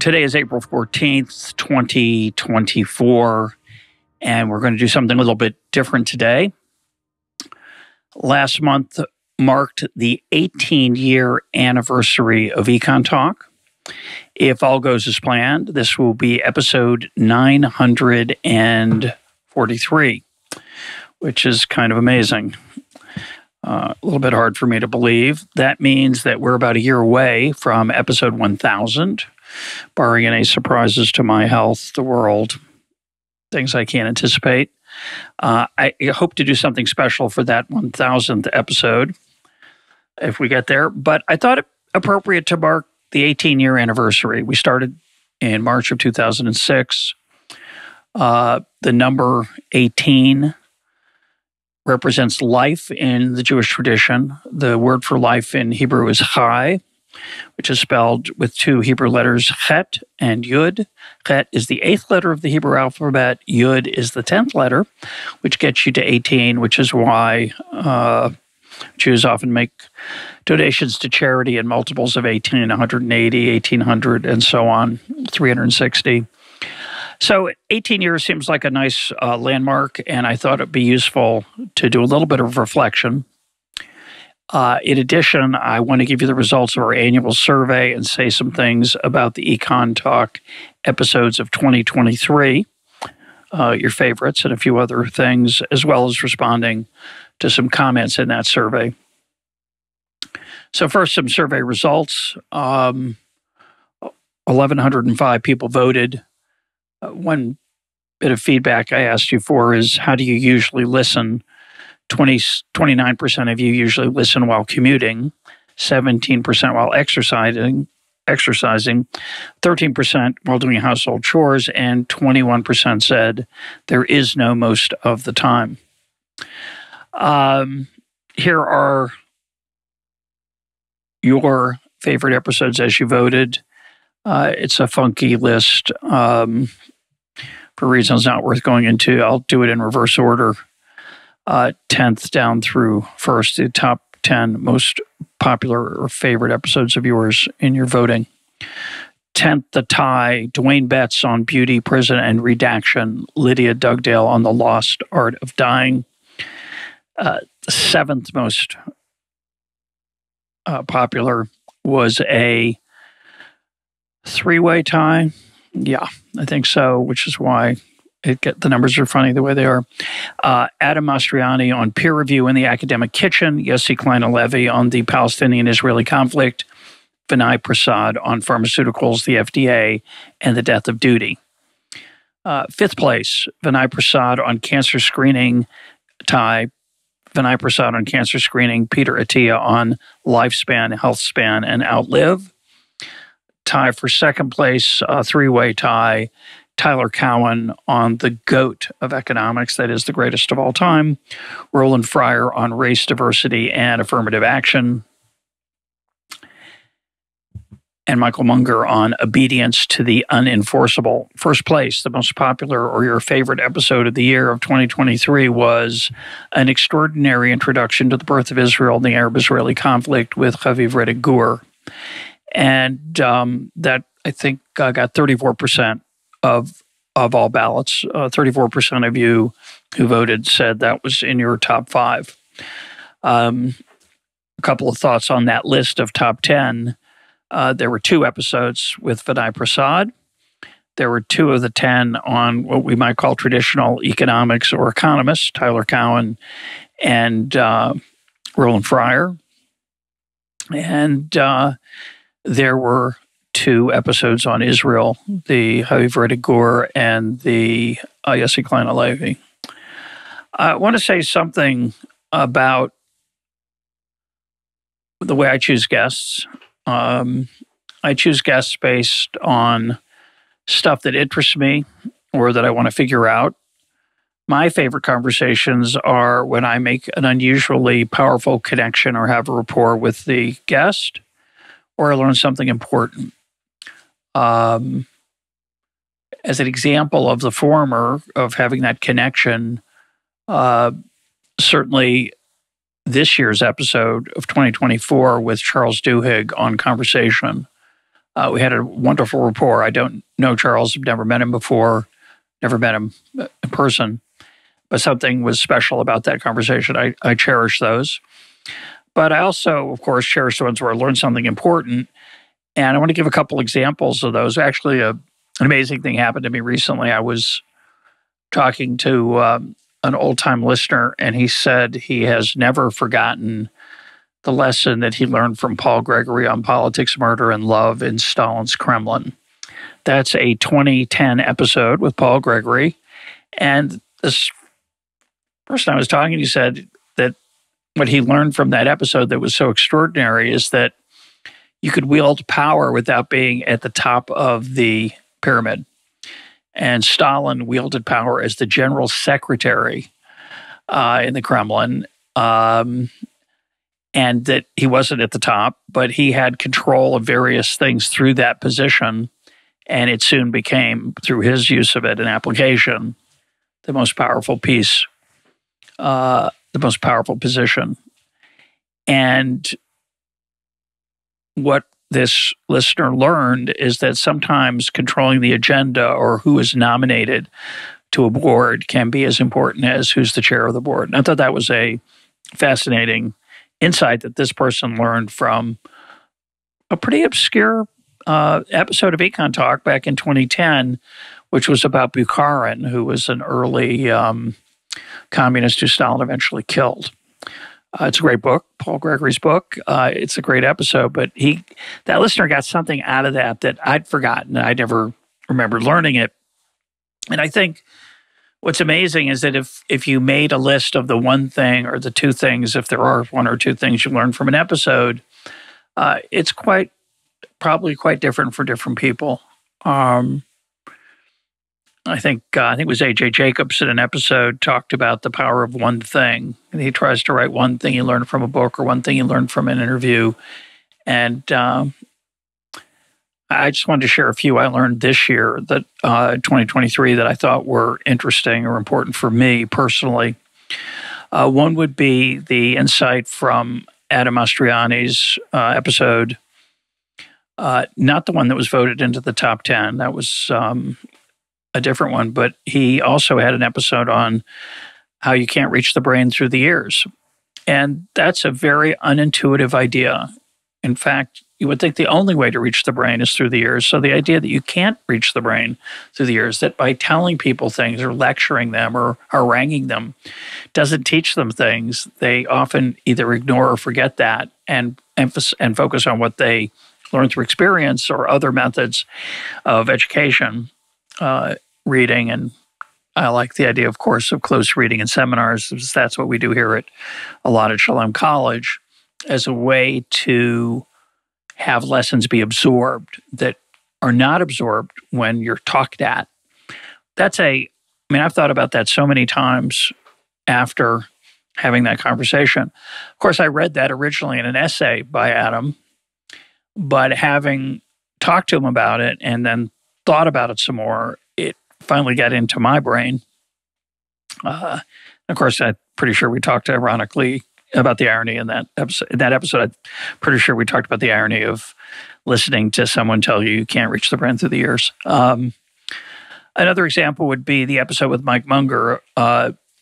Today is April 14th, 2024, and we're going to do something a little bit different today. Last month marked the 18-year anniversary of EconTalk. If all goes as planned, this will be episode 943, which is kind of amazing. A little bit hard for me to believe. That means that we're about a year away from episode 1,000, barring any surprises to my health, the world, things I can't anticipate. I hope to do something special for that 1,000th episode if we get there. But I thought it appropriate to mark the 18-year anniversary. We started in March of 2006. The number 18 represents life in the Jewish tradition. The word for life in Hebrew is chai, which is spelled with two Hebrew letters, chet and yud. Chet is the eighth letter of the Hebrew alphabet. Yud is the 10th letter, which gets you to 18, which is why Jews often make donations to charity in multiples of 18, 180, 1,800, and so on, 360. So 18 years seems like a nice landmark, and I thought it'd be useful to do a little bit of reflection. In addition, I want to give you the results of our annual survey and say some things about the EconTalk episodes of 2023, your favorites, and a few other things, as well as responding to some comments in that survey. So first, some survey results. 1,105 people voted. One bit of feedback I asked you for is, how do you usually listen? 29% of you usually listen while commuting, 17% while exercising, 13% while doing household chores, and 21% said there is no most of the time. Here are your favorite episodes as you voted. It's a funky list for reasons not worth going into. I'll do it in reverse order, 10th down through first, the top 10 most popular or favorite episodes of yours in your voting. 10th, The Tie, Duane Betts on Beauty, Prison, and Redaction, Lydia Dugdale on The Lost Art of Dying. 7th most popular was a three-way tie. Yeah, I think so, which is why the numbers are funny the way they are. Adam Mastroianni on Peer Review in the Academic Kitchen, Yossi Klein Halevi on the Palestinian-Israeli conflict, Vinay Prasad on pharmaceuticals, the FDA, and the death of duty. 5th place, Vinay Prasad on cancer screening, tie, Vinay Prasad on cancer screening, Peter Attia on lifespan, healthspan, and outlive. Tie for second place, three-way tie, Tyler Cowen on the GOAT of economics, that is the greatest of all time, Roland Fryer on race, diversity, and affirmative action, and Michael Munger on obedience to the unenforceable. First place, the most popular or your favorite episode of the year of 2023 was an extraordinary introduction to the birth of Israel and the Arab-Israeli conflict with Haviv Rettig Gur. And that, I think, got 34% of all ballots. 34% of you who voted said that was in your top 5. A couple of thoughts on that list of top 10. There were 2 episodes with Vinay Prasad. There were 2 of the 10 on what we might call traditional economics or economists, Tyler Cowen and Roland Fryer. And there were 2 episodes on Israel, the Haviv Rettig Gur and the Yossi Klein Halevi. I want to say something about the way I choose guests. I choose guests based on stuff that interests me or that I want to figure out. My favorite conversations are when I make an unusually powerful connection or have a rapport with the guest, or I learn something important. As an example of the former, of having that connection, certainly this year's episode of 2024 with Charles Duhigg on conversation We had a wonderful rapport. I don't know Charles, I've never met him before, never met him in person, but something was special about that conversation. I cherish those. But I also, of course, cherish the ones where I learned something important. And I want to give a couple examples of those. Actually, an amazing thing happened to me recently. I was talking to an old-time listener, and he said he has never forgotten the lesson that he learned from Paul Gregory on politics, murder, and love in Stalin's Kremlin. That's a 2010 episode with Paul Gregory. And this person I was talking to said that what he learned from that episode that was so extraordinary is that you could wield power without being at the top of the pyramid. And Stalin wielded power as the general secretary in the Kremlin, and that he wasn't at the top, but he had control of various things through that position, and it soon became, through his use of it and application, the most powerful piece, the most powerful position. And what this listener learned is that sometimes controlling the agenda or who is nominated to a board can be as important as who's the chair of the board. And I thought that was a fascinating insight that this person learned from a pretty obscure episode of EconTalk back in 2010, which was about Bukharin, who was an early communist who Stalin eventually killed. It's a great book, Paul Gregory's book. It's a great episode, but that listener got something out of that I'd forgotten. I never remembered learning it. And I think what's amazing is that if you made a list of the one thing or the two things, if there are one or two things you learned from an episode, it's probably quite different for different people. I think it was A.J. Jacobs in an episode talked about the power of one thing. And he tries to write one thing he learned from a book or one thing he learned from an interview. And I just wanted to share a few I learned this year, that 2023, that I thought were interesting or important for me personally. One would be the insight from Adam Mastroianni's episode, not the one that was voted into the top 10. That was a different one, but he also had an episode on how you can't reach the brain through the ears. And that's a very unintuitive idea. In fact, you would think the only way to reach the brain is through the ears. So the idea that you can't reach the brain through the ears, that by telling people things or lecturing them or haranguing them doesn't teach them things, they often either ignore or forget that and focus on what they learn through experience or other methods of education. Reading, and I like the idea, of course, of close reading and seminars. That's what we do here a lot at Shalem College, as a way to have lessons be absorbed that are not absorbed when you're talked at. I mean, I've thought about that so many times after having that conversation. Of course, I read that originally in an essay by Adam, but having talked to him about it and then thought about it some more, it finally got into my brain. Of course, I'm pretty sure we talked ironically about the irony in that episode. I'm pretty sure we talked about the irony of listening to someone tell you can't reach the brain through the ears. Another example would be the episode with Mike Munger,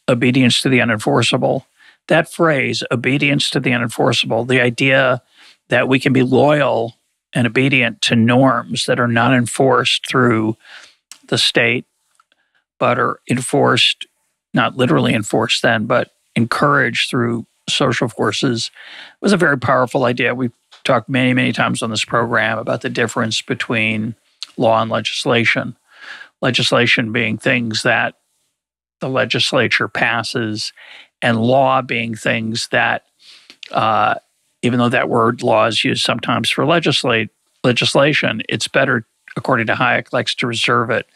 obedience to the unenforceable. That phrase, obedience to the unenforceable, the idea that we can be loyal and obedient to norms that are not enforced through the state, but are enforced, not literally enforced then, but encouraged through social forces, was a very powerful idea. We've talked many, many times on this program about the difference between law and legislation. Legislation being things that the legislature passes, and law being things that even though that word law is used sometimes for legislation, it's better, according to Hayek, likes to reserve it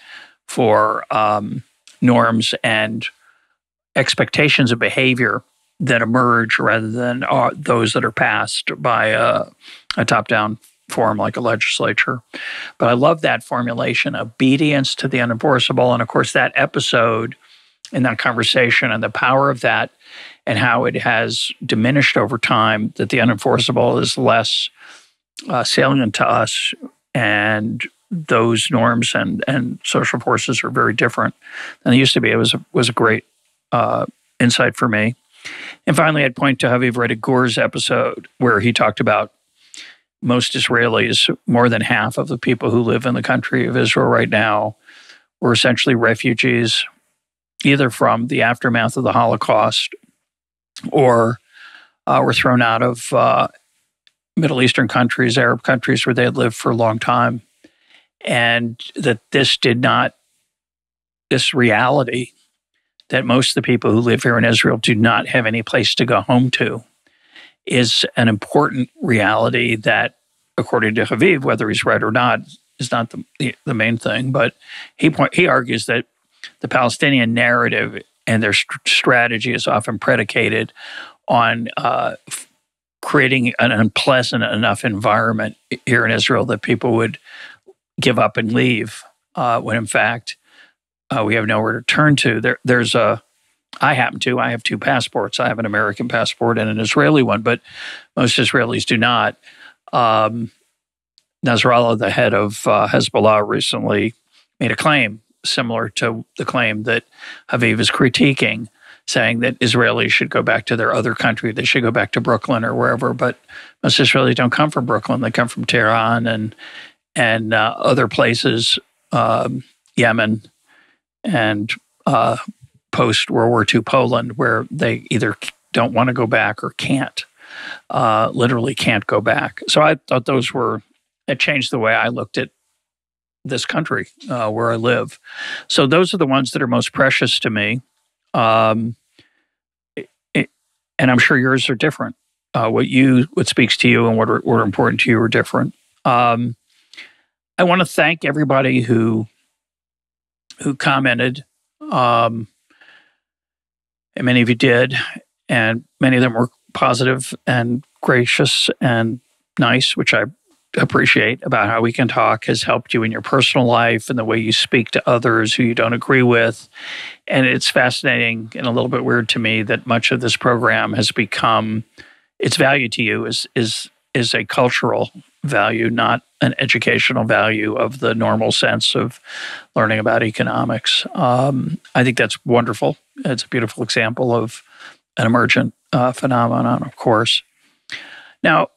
for norms and expectations of behavior that emerge rather than those that are passed by a top-down form like a legislature. But I love that formulation, obedience to the unenforceable, and of course that episode and that conversation and the power of that, and how it has diminished over time, that the unenforceable is less salient to us And those norms and social forces are very different than they used to be. It was a great insight for me. And finally, I'd point to Haviv Rettig Gur's episode where he talked about most Israelis, more than half of the people who live in the country of Israel right now, were essentially refugees, either from the aftermath of the Holocaust or were thrown out of Middle Eastern countries, Arab countries where they had lived for a long time. And that this reality that most of the people who live here in Israel do not have any place to go home to is an important reality that, according to Haviv, whether he's right or not, is not the main thing. But he argues that the Palestinian narrative and their strategy is often predicated on creating an unpleasant enough environment here in Israel that people would give up and leave, when in fact we have nowhere to turn to. I have two passports. I have an American passport and an Israeli one, but most Israelis do not. Nasrallah, the head of Hezbollah, recently made a claim similar to the claim that Haviv is critiquing, saying that Israelis should go back to their other country. They should go back to Brooklyn or wherever, but most Israelis don't come from Brooklyn. They come from Tehran and other places, Yemen and post-World War II Poland, where they either don't want to go back or can't, literally can't go back. So I thought it changed the way I looked at this country where I live. So those are the ones that are most precious to me. And I'm sure yours are different. What speaks to you and what are important to you are different. I want to thank everybody who commented, and many of you did, and many of them were positive and gracious and nice, which I appreciate, about how We Can Talk has helped you in your personal life and the way you speak to others who you don't agree with. And it's fascinating and a little bit weird to me that much of this program has become, its value to you is a cultural value, not an educational value of the normal sense of learning about economics. I think that's wonderful. It's a beautiful example of an emergent phenomenon, of course. Now,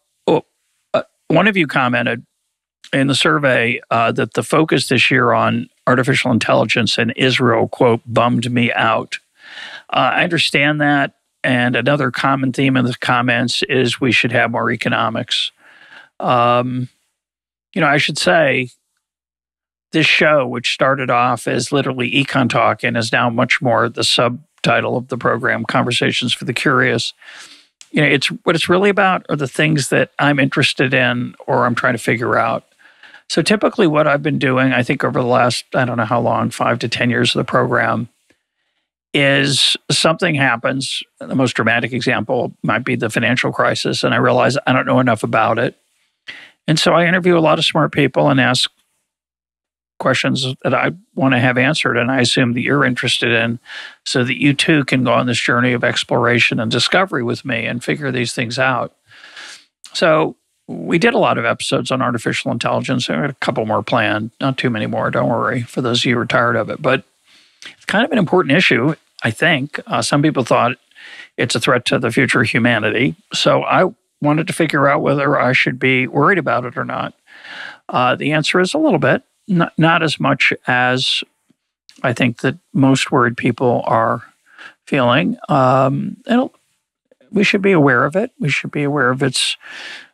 one of you commented in the survey that the focus this year on artificial intelligence in Israel, quote, bummed me out. I understand that. And another common theme in the comments is we should have more economics. I should say this show, which started off as literally Econ Talk and is now much more the subtitle of the program, Conversations for the Curious, it's what it's really about are the things that I'm interested in or I'm trying to figure out. So typically what I've been doing, I think over the last, I don't know how long, 5 to 10 years of the program, is something happens. The most dramatic example might be the financial crisis, and I realize I don't know enough about it. And so I interview a lot of smart people and ask questions that I want to have answered and I assume that you're interested in, so that you too can go on this journey of exploration and discovery with me and figure these things out. So we did a lot of episodes on artificial intelligence. I had a couple more planned, not too many more, don't worry, for those of you who are tired of it. But it's kind of an important issue, I think. Some people thought it's a threat to the future of humanity. So I wanted to figure out whether I should be worried about it or not. The answer is a little bit, not as much as I think that most worried people are feeling. We should be aware of it. We should be aware of its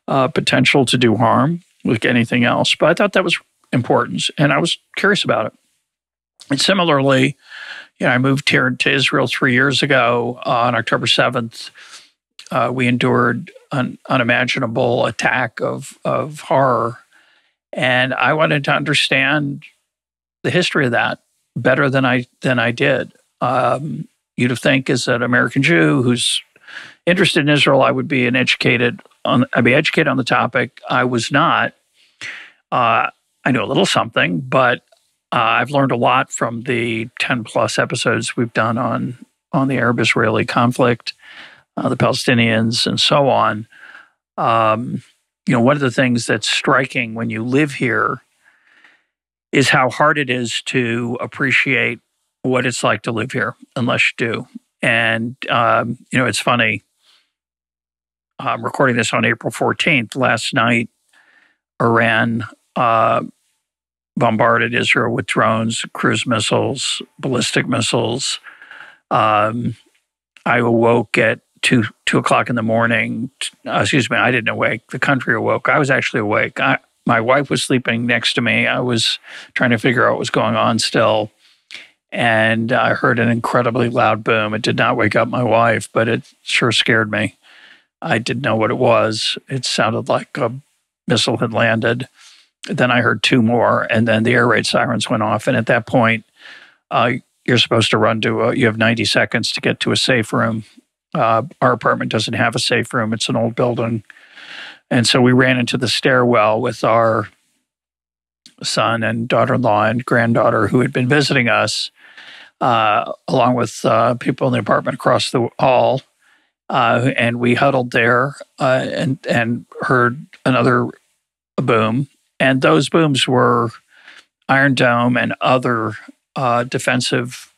potential to do harm, like anything else. But I thought that was important, and I was curious about it. And similarly, I moved here to Israel 3 years ago. On October 7th, we endured an unimaginable attack of horror. And I wanted to understand the history of that better than I did. You'd think, as an American Jew who's interested in Israel, I would be educated on the topic. I was not. I knew a little something, but I've learned a lot from the 10-plus episodes we've done on the Arab-Israeli conflict, the Palestinians, and so on. you know, one of the things that's striking when you live here is how hard it is to appreciate what it's like to live here unless you do. And, you know, it's funny. I'm recording this on April 14th. Last night, Iran bombarded Israel with drones, cruise missiles, ballistic missiles. I awoke at 2 o'clock in the morning. Excuse me, I didn't awake. The country awoke. I was actually awake. My wife was sleeping next to me. I was trying to figure out what was going on still. And I heard an incredibly loud boom. It did not wake up my wife, but it sure scared me. I didn't know what it was. It sounded like a missile had landed. Then I heard two more, and then the air raid sirens went off. And at that point, you're supposed to run to you have 90 seconds to get to a safe room. Our apartment doesn't have a safe room. It's an old building. And so we ran into the stairwell with our son and daughter-in-law and granddaughter who had been visiting us, along with people in the apartment across the hall. And we huddled there and heard another boom. And those booms were Iron Dome and other defensive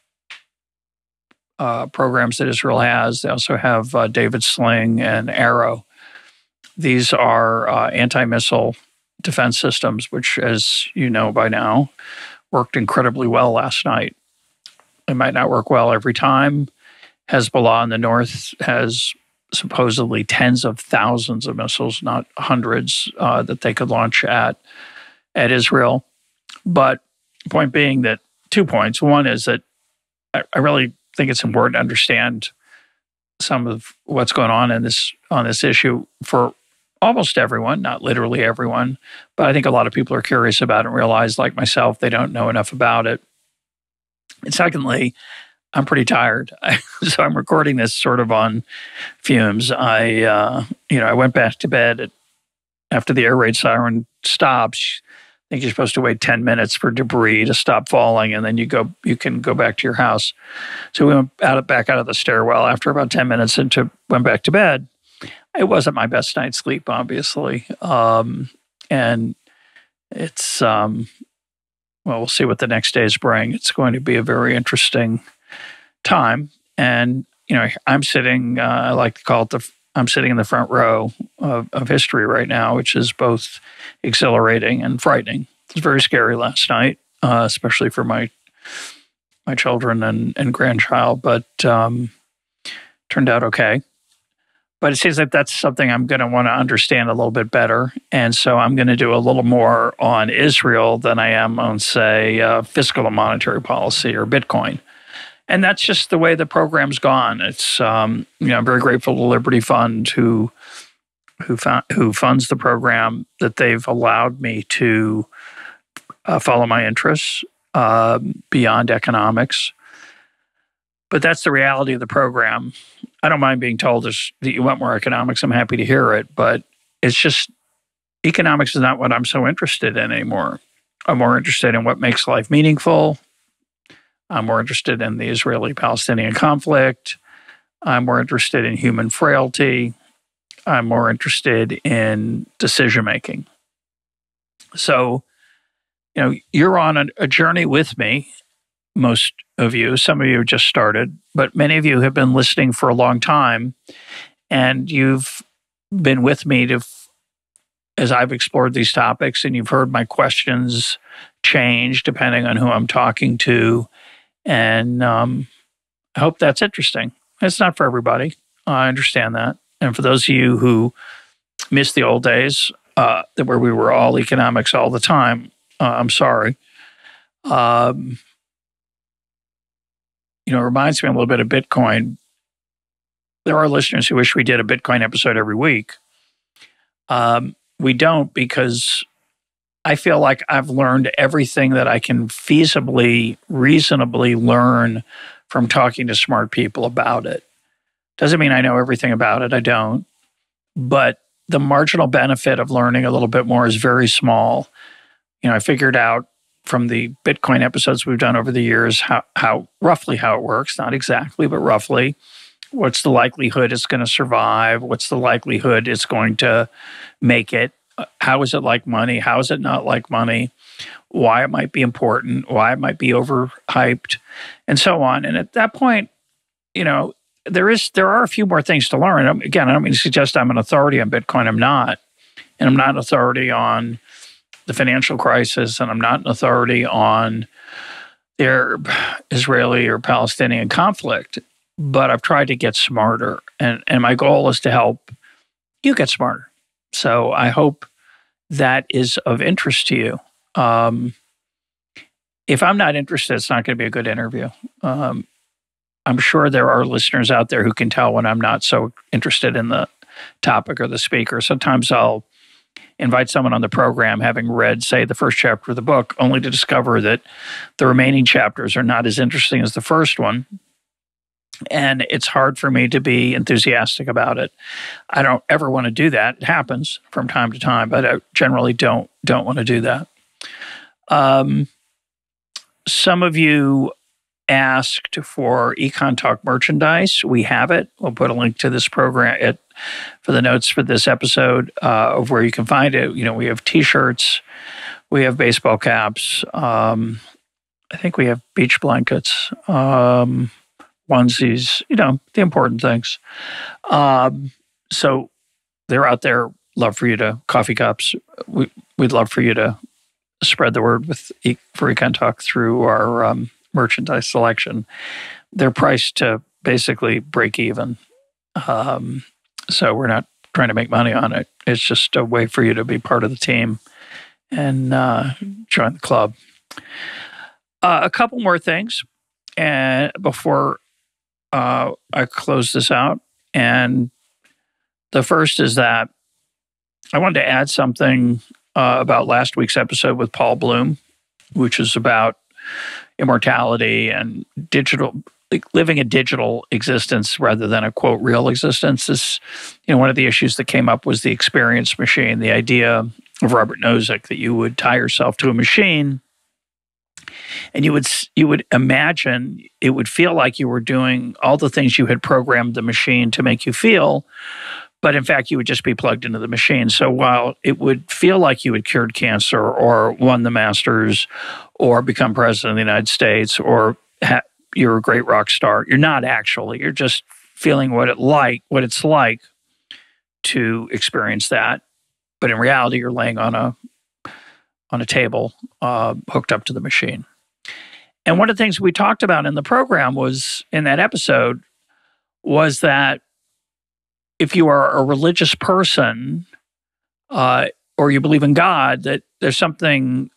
programs that Israel has. They also have David Sling and Arrow. These are anti-missile defense systems, which, as you know by now, worked incredibly well last night. It might not work well every time. Hezbollah in the north has supposedly tens of thousands of missiles, not hundreds, that they could launch at Israel. But the point being that 2 points. One is that I really think it's important to understand some of what's going on in this on this issue for almost everyone, not literally everyone, but I think a lot of people are curious about it and realize, like myself, they don't know enough about it. And secondly, I'm pretty tired, so I'm recording this sort of on fumes. I went back to bed after the air raid siren stops. I think you're supposed to wait 10 minutes for debris to stop falling, and then you can go back to your house. So we went back out of the stairwell after about 10 minutes and went back to bed. It wasn't my best night's sleep, obviously, and it's well, we'll see what the next days bring. It's going to be a very interesting time. And, you know, I'm sitting, I like to call it I'm sitting in the front row of history right now, which is both exhilarating and frightening. It was very scary last night, especially for my children and grandchild, but turned out okay. But it seems like that's something I'm going to want to understand a little bit better. And so I'm going to do a little more on Israel than I am on, say, fiscal and monetary policy or Bitcoin. And that's just the way the program's gone. It's you know, I'm very grateful to Liberty Fund who funds the program, that they've allowed me to follow my interests beyond economics. But that's the reality of the program. I don't mind being told that you want more economics. I'm happy to hear it, but it's just economics is not what I'm so interested in anymore. I'm more interested in what makes life meaningful. I'm more interested in the Israeli-Palestinian conflict. I'm more interested in human frailty. I'm more interested in decision-making. So, you know, you're on a journey with me, most of you. Some of you have just started, but many of you have been listening for a long time, and you've been with me as I've explored these topics, and you've heard my questions change depending on who I'm talking to. And I hope that's interesting. It's not for everybody. I understand that. And for those of you who miss the old days where we were all economics all the time, I'm sorry. You know, it reminds me a little bit of Bitcoin. There are listeners who wish we did a Bitcoin episode every week. We don't, because I feel like I've learned everything that I can feasibly, reasonably learn from talking to smart people about it. Doesn't mean I know everything about it. I don't. But the marginal benefit of learning a little bit more is very small. You know, I figured out from the Bitcoin episodes we've done over the years how roughly it works, not exactly, but roughly. What's the likelihood it's going to survive? What's the likelihood it's going to make it? How is it like money? How is it not like money? Why it might be important? Why it might be overhyped? And so on. And at that point, you know, there are a few more things to learn. Again, I don't mean to suggest I'm an authority on Bitcoin. I'm not. And I'm not an authority on the financial crisis, and I'm not an authority on the Arab-Israeli or Palestinian conflict. But I've tried to get smarter, and my goal is to help you get smarter. So I hope that is of interest to you. If I'm not interested, it's not going to be a good interview. I'm sure there are listeners out there who can tell when I'm not so interested in the topic or the speaker. Sometimes I'll invite someone on the program having read, say, the first chapter of the book, only to discover that the remaining chapters are not as interesting as the first one. And it's hard for me to be enthusiastic about it. I don't ever want to do that. It happens from time to time, but I generally don't want to do that. Some of you asked for EconTalk merchandise. We have it. We'll put a link to this program for the notes for this episode of where you can find it. You know, we have T-shirts. We have baseball caps. I think we have beach blankets. Onesies, you know, the important things. So they're out there. Love for you to coffee cups. We'd love for you to spread the word for EconTalk through our merchandise selection. They're priced to basically break even. So we're not trying to make money on it. It's just a way for you to be part of the team and join the club. A couple more things, and before I close this out. And the first is that I wanted to add something about last week's episode with Paul Bloom, which is about immortality and digital, like living a digital existence rather than a, quote, real existence. This, you know, one of the issues that came up was the experience machine, the idea of Robert Nozick that you would tie yourself to a machine and you would imagine it would feel like you were doing all the things you had programmed the machine to make you feel, but in fact, you would just be plugged into the machine. So while it would feel like you had cured cancer or won the Masters or become president of the United States or you're a great rock star, you're not actually. You're just feeling what it's like to experience that. But in reality, you're laying on a table hooked up to the machine. And one of the things we talked about in the program was, in that episode, was that if you are a religious person or you believe in God, that there's something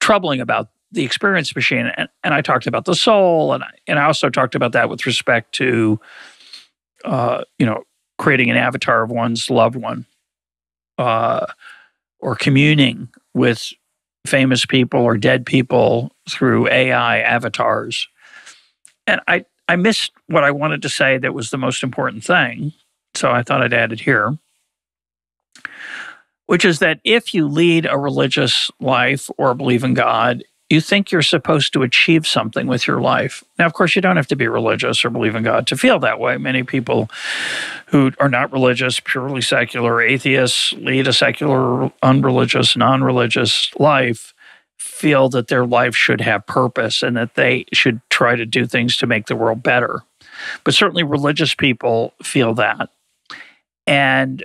troubling about the experience machine. And I talked about the soul, and I also talked about that with respect to, you know, creating an avatar of one's loved one or communing with famous people or dead people through AI avatars. And I missed what I wanted to say that was the most important thing, so I thought I'd add it here, which is that if you lead a religious life or believe in God, you think you're supposed to achieve something with your life. Now, of course, you don't have to be religious or believe in God to feel that way. Many people who are not religious, purely secular, atheists, lead a secular, unreligious, non-religious life, feel that their life should have purpose and that they should try to do things to make the world better. But certainly religious people feel that. And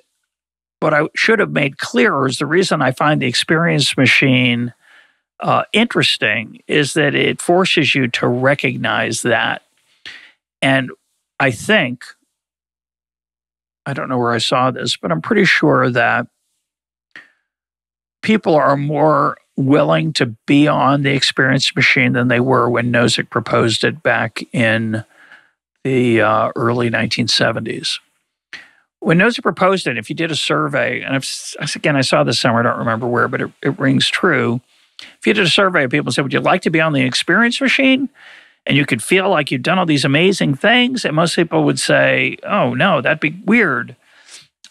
what I should have made clearer is the reason I find the experience machine interesting is that it forces you to recognize that. And I think, I don't know where I saw this, but I'm pretty sure that people are more willing to be on the experience machine than they were when Nozick proposed it back in the early 1970s. When Nozick proposed it, if you did a survey, and again, I saw this somewhere, I don't remember where, but it rings true. If you did a survey of people and said, would you like to be on the experience machine? And you could feel like you've done all these amazing things. And most people would say, oh, no, that'd be weird.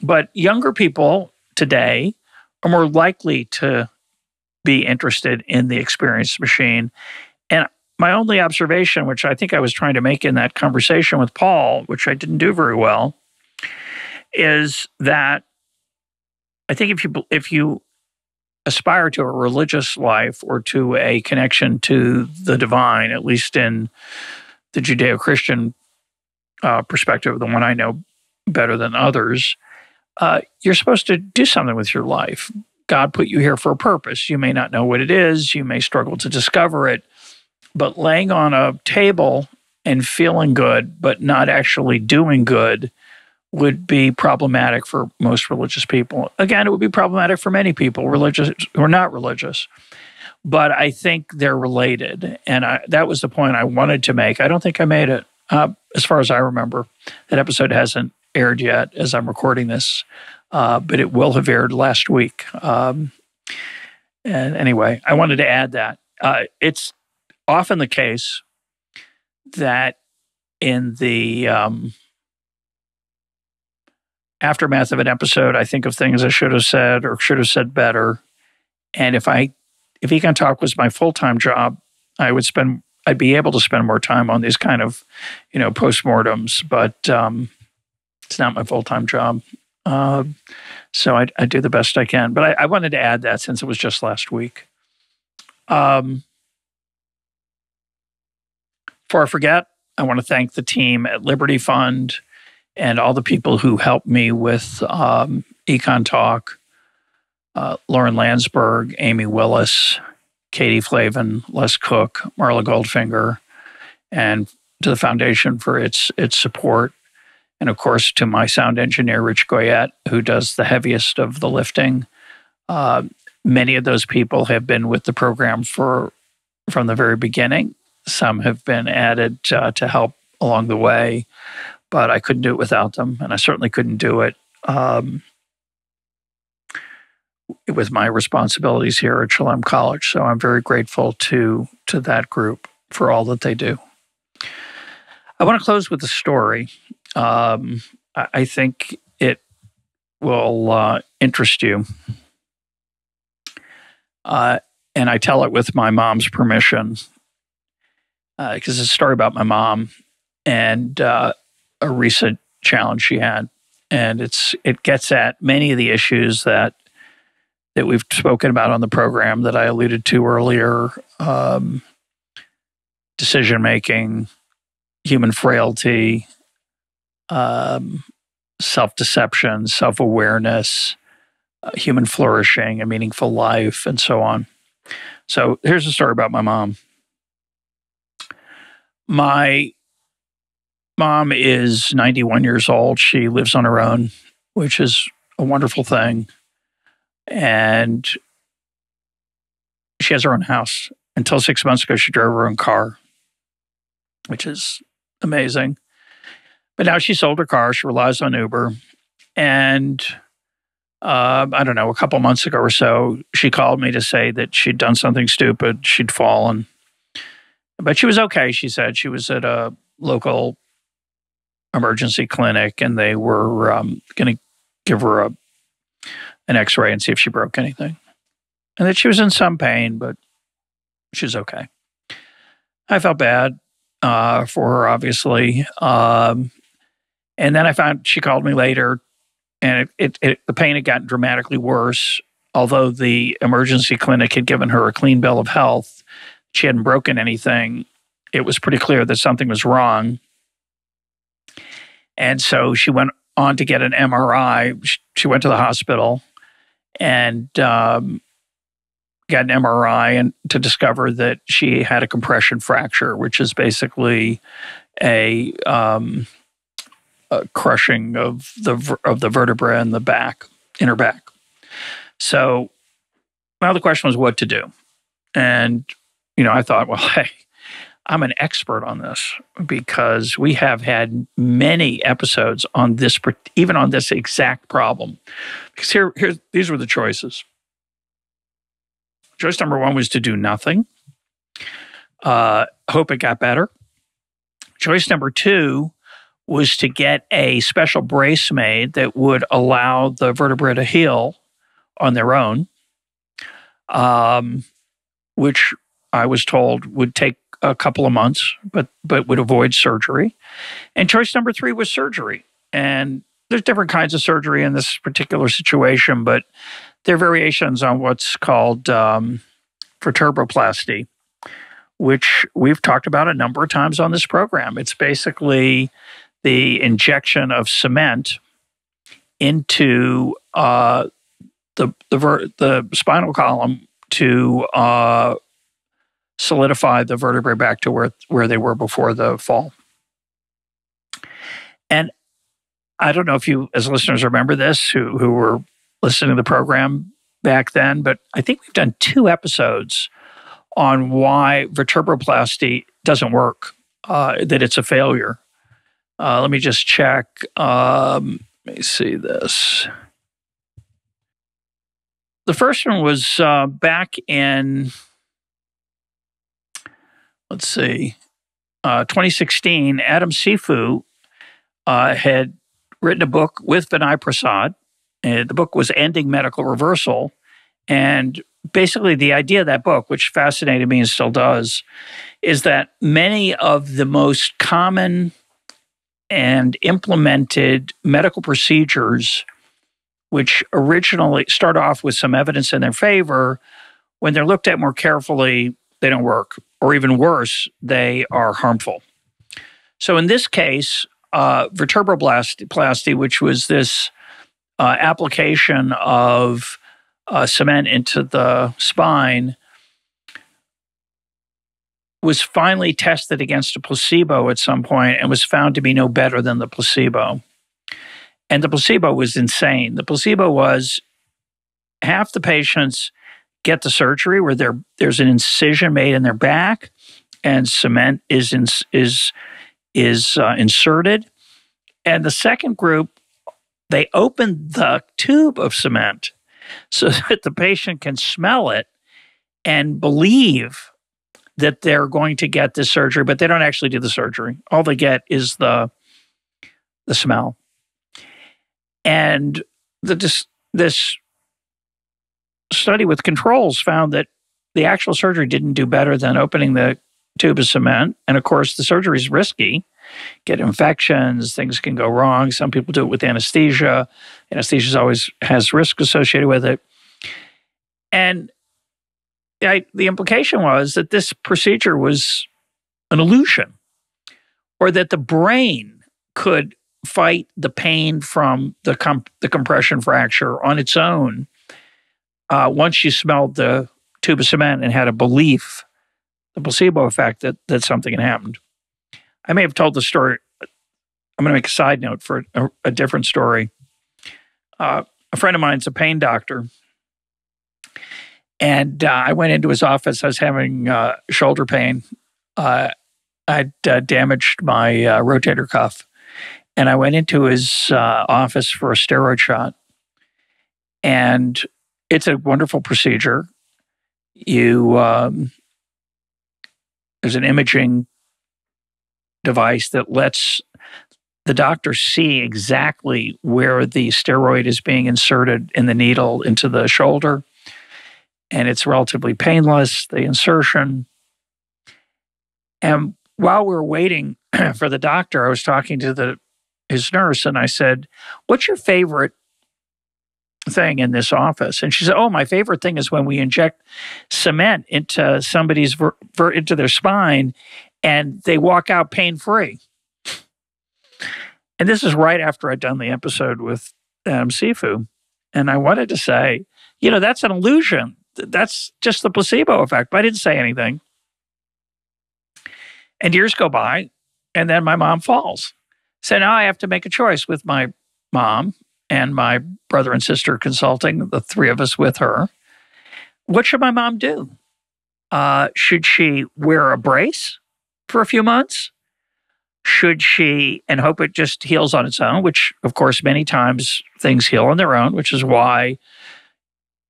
But younger people today are more likely to be interested in the experience machine. And My only observation, which I think I was trying to make in that conversation with Paul, which I didn't do very well, is that I think if you aspire to a religious life or to a connection to the divine, at least in the Judeo-Christian perspective, the one I know better than others, you're supposed to do something with your life. God put you here for a purpose. You may not know what it is. You may struggle to discover it. But laying on a table and feeling good but not actually doing good would be problematic for most religious people. Again, it would be problematic for many people, religious or not religious. But I think they're related. And that was the point I wanted to make. I don't think I made it, as far as I remember. That episode hasn't aired yet as I'm recording this, but it will have aired last week. And anyway, I wanted to add that. It's often the case that in the aftermath of an episode, I think of things I should have said or should have said better. And if EconTalk was my full-time job, I'd be able to spend more time on these kind of, postmortems. But it's not my full-time job. So I do the best I can. But I wanted to add that since it was just last week. Before I forget, I want to thank the team at Liberty Fund and all the people who helped me with EconTalk, Lauren Landsberg, Amy Willis, Katie Flavin, Les Cook, Marla Goldfinger, and to the foundation for its support. And of course, to my sound engineer, Rich Goyette, who does the heaviest of the lifting. Many of those people have been with the program from the very beginning. Some have been added to help along the way, but I couldn't do it without them, and I certainly couldn't do it with my responsibilities here at Shalem College. So I'm very grateful to that group for all that they do. I want to close with a story. I think it will interest you. And I tell it with my mom's permission, because it's a story about my mom and a recent challenge she had. And it gets at many of the issues that we've spoken about on the program that I alluded to earlier, decision-making, human frailty, self-deception, self-awareness, human flourishing, a meaningful life, and so on. So here's a story about my mom. My mom is 91 years old. She lives on her own, which is a wonderful thing. And she has her own house. Until 6 months ago, she drove her own car, which is amazing. But now she sold her car. She relies on Uber. And I don't know, a couple months ago or so, she called me to say that she'd done something stupid. She'd fallen. But she was okay, she said. She was at a local emergency clinic, and they were going to give her an x-ray and see if she broke anything. And that she was in some pain, but she was okay. I felt bad for her, obviously. And then I found she called me later, and the pain had gotten dramatically worse. Although the emergency clinic had given her a clean bill of health, she hadn't broken anything. It was pretty clear that something was wrong. And so she went on to get an MRI. She went to the hospital and got an MRI and to discover that she had a compression fracture, which is basically a crushing of the vertebra in the back, inner back. So now the question was what to do. And I thought, well, hey, I'm an expert on this because we have had many episodes on this, even on this exact problem. Because these were the choices. Choice number one was to do nothing, hope it got better. Choice number two was to get a special brace made that would allow the vertebrae to heal on their own, which I was told would take a couple of months, but would avoid surgery. And choice number three was surgery. And there's different kinds of surgery in this particular situation, but there are variations on what's called vertebroplasty, which we've talked about a number of times on this program. It's basically the injection of cement into the spinal column to solidify the vertebrae back to where they were before the fall. And I don't know if you, as listeners, remember this, who were listening to the program back then, but I think we've done 2 episodes on why vertebroplasty doesn't work, that it's a failure. Let me just check. Let me see this. The first one was back in, let's see, 2016. Adam Cifu had written a book with Vinay Prasad. The book was Ending Medical Reversal. And basically the idea of that book, which fascinated me and still does, is that many of the most common and implemented medical procedures, which originally start off with some evidence in their favor, when they're looked at more carefully, they don't work. Or even worse, they are harmful. So in this case, vertebroplasty, which was this application of cement into the spine, was finally tested against a placebo at some point and was found to be no better than the placebo. And the placebo was insane. The placebo was half the patients get the surgery where there's an incision made in their back and cement is inserted. And the second group, they opened the tube of cement so that the patient can smell it and believe that they're going to get this surgery, but they don't actually do the surgery. All they get is the smell. And this study with controls found that the actual surgery didn't do better than opening the tube of cement. And of course, the surgery is risky. Get infections, things can go wrong. Some people do it with anesthesia. Anesthesia always has risk associated with it. And the implication was that this procedure was an illusion, or that the brain could fight the pain from the compression fracture on its own once you smelled the tube of cement and had a belief, the placebo effect, that something had happened. I may have told the story. I'm going to make a side note for a different story. A friend of mine's a pain doctor. And I went into his office. I was having shoulder pain. I'd damaged my rotator cuff. And I went into his office for a steroid shot. And it's a wonderful procedure. There's an imaging device that lets the doctor see exactly where the steroid is being inserted in the needle into the shoulder. And it's relatively painless, the insertion. And while we were waiting for the doctor, I was talking to his nurse, and I said, "What's your favorite thing in this office?" And she said, "Oh, my favorite thing is when we inject cement into somebody's into their spine, and they walk out pain-free." And this is right after I'd done the episode with Adam Cifu, and I wanted to say, you know, that's an illusion. That's just the placebo effect, but I didn't say anything. And years go by, and then my mom falls. So now I have to make a choice with my mom and my brother and sister consulting, the three of us with her. What should my mom do? Should she wear a brace for a few months? Should she, and hope it just heals on its own, which, of course, many times things heal on their own, which is why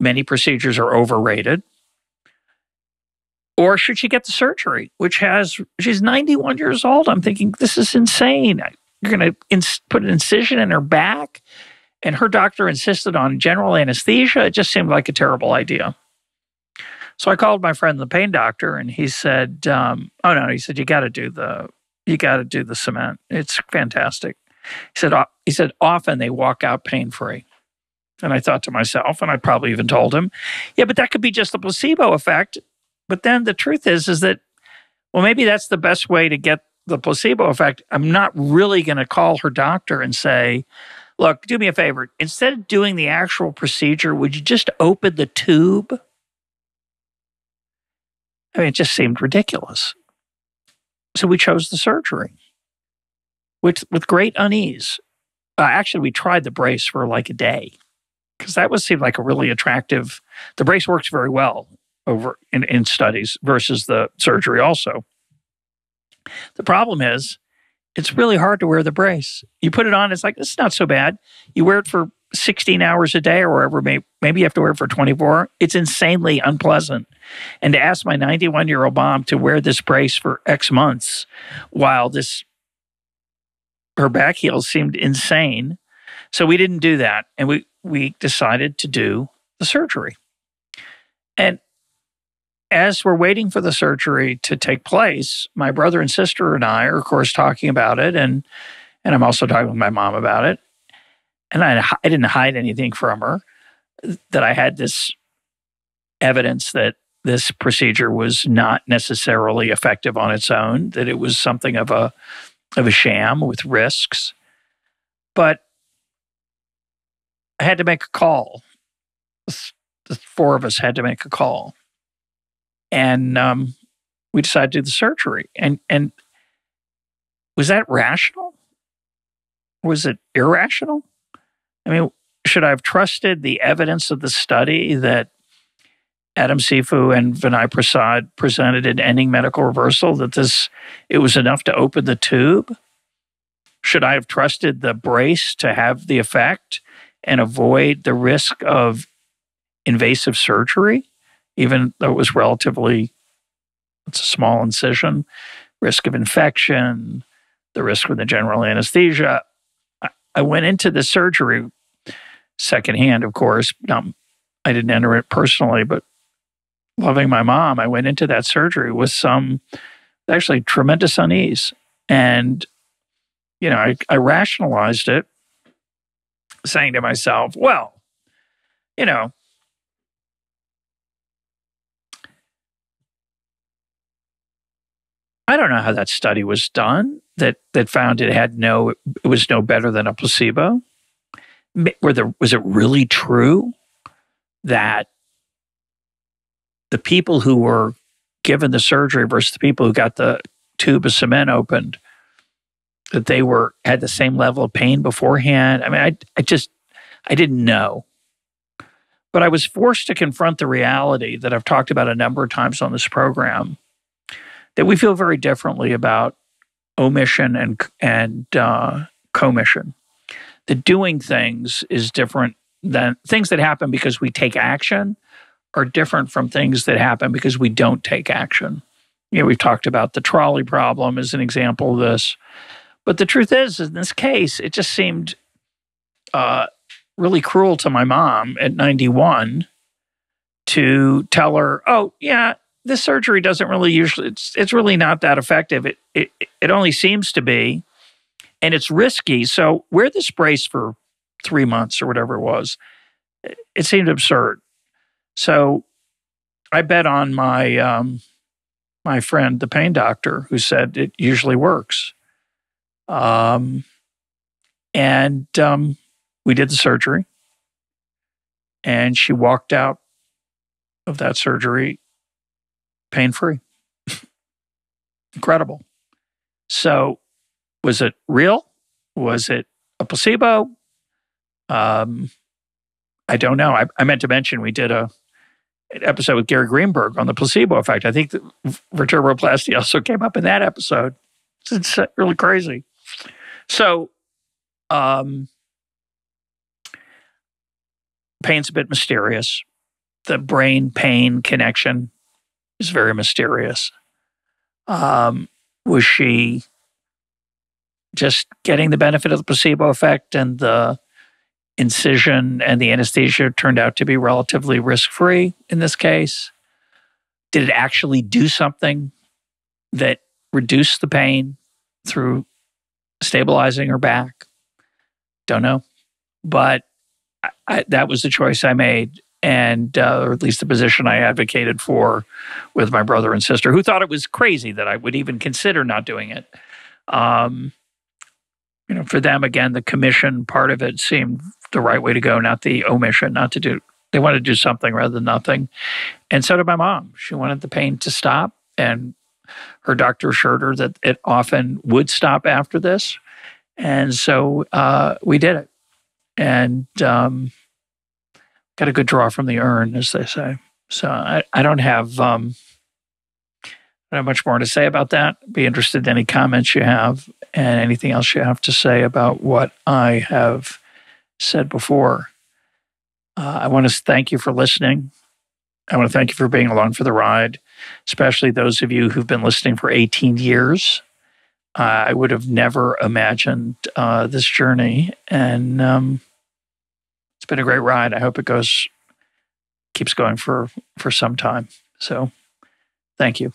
many procedures are overrated. Or should she get the surgery, she's 91 years old. I'm thinking, this is insane. You're going to put an incision in her back? And her doctor insisted on general anesthesia. It just seemed like a terrible idea. So I called my friend, the pain doctor, and he said, "Oh no," he said, "you got to do the cement. It's fantastic." He said, "Often they walk out pain-free." And I thought to myself, and I probably even told him, yeah, but that could be just the placebo effect. But then the truth is that, well, maybe that's the best way to get the placebo effect. I'm not really going to call her doctor and say, look, do me a favor. Instead of doing the actual procedure, would you just open the tube? I mean, it just seemed ridiculous. So we chose the surgery, which with great unease. Actually, we tried the brace for like a day because that seemed like a really attractive. The brace works very well over in studies versus the surgery also. The problem is it's really hard to wear the brace. You put it on, it's like, it's not so bad. You wear it for 16 hours a day or wherever, maybe you have to wear it for 24. It's insanely unpleasant. And to ask my 91-year-old mom to wear this brace for X months while her back heels seemed insane. So we didn't do that. And we decided to do the surgery. And as we're waiting for the surgery to take place, my brother and sister and I are, of course, talking about it. And I'm also talking with my mom about it. And I didn't hide anything from her, that I had this evidence that this procedure was not necessarily effective on its own, that it was something of a sham with risks. But I had to make a call. The four of us had to make a call. And we decided to do the surgery. And was that rational? Was it irrational? I mean, should I have trusted the evidence of the study that Adam Cifu and Vinay Prasad presented in Ending Medical Reversal, that it was enough to open the tube? Should I have trusted the brace to have the effect and avoid the risk of invasive surgery, even though it was relatively, it's a small incision, risk of infection, the risk with the general anesthesia? I went into the surgery secondhand, of course. I didn't enter it personally, but loving my mom, I went into that surgery with some actually tremendous unease. And, you know, I rationalized it, saying to myself, well, you know, I don't know how that study was done that found it was no better than a placebo. Was it really true that the people who were given the surgery versus the people who got the tube of cement opened, that they had the same level of pain beforehand? I mean, I didn't know. But I was forced to confront the reality that I've talked about a number of times on this program, that we feel very differently about omission and commission. That doing things is different than things that happen because we take action are different from things that happen because we don't take action. You know, we've talked about the trolley problem as an example of this. But the truth is, in this case, it just seemed really cruel to my mom at 91 to tell her, oh, yeah, this surgery doesn't really usually, it's really not that effective. It only seems to be, and it's risky. So wear this brace for 3 months or whatever it was. It seemed absurd. So I bet on my friend, the pain doctor, who said it usually works. We did the surgery, and she walked out of that surgery pain-free. Incredible. So was it real? Was it a placebo? I don't know. I meant to mention we did an episode with Gary Greenberg on the placebo effect. I think that vertebroplasty also came up in that episode. It's really crazy. So pain's a bit mysterious. The brain-pain connection is very mysterious. Was she just getting the benefit of the placebo effect, and the incision and the anesthesia turned out to be relatively risk-free in this case? Did it actually do something that reduced the pain through stabilizing her back? Don't know. But that was the choice I made, and or at least the position I advocated for with my brother and sister, who thought it was crazy that I would even consider not doing it. You know, for them, again, the commission part of it seemed the right way to go, not the omission, not to do. They wanted to do something rather than nothing. And so did my mom. She wanted the pain to stop, and her doctor assured her that it often would stop after this. And so we did it. And got a good draw from the urn, as they say. So I don't have much more to say about that. Be interested in any comments you have and anything else you have to say about what I have said before. I want to thank you for listening. I want to thank you for being along for the ride, especially those of you who've been listening for 18 years. I would have never imagined this journey, and it's been a great ride. I hope it keeps going for some time. So thank you.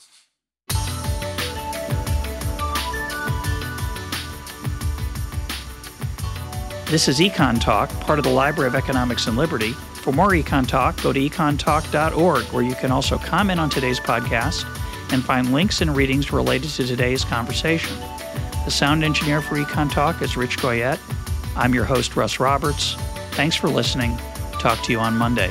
This is Econ Talk, part of the Library of Economics and Liberty. For more Econ Talk, go to econtalk.org, where you can also comment on today's podcast and find links and readings related to today's conversation. The sound engineer for Econ Talk is Rich Goyette. I'm your host, Russ Roberts. Thanks for listening. Talk to you on Monday.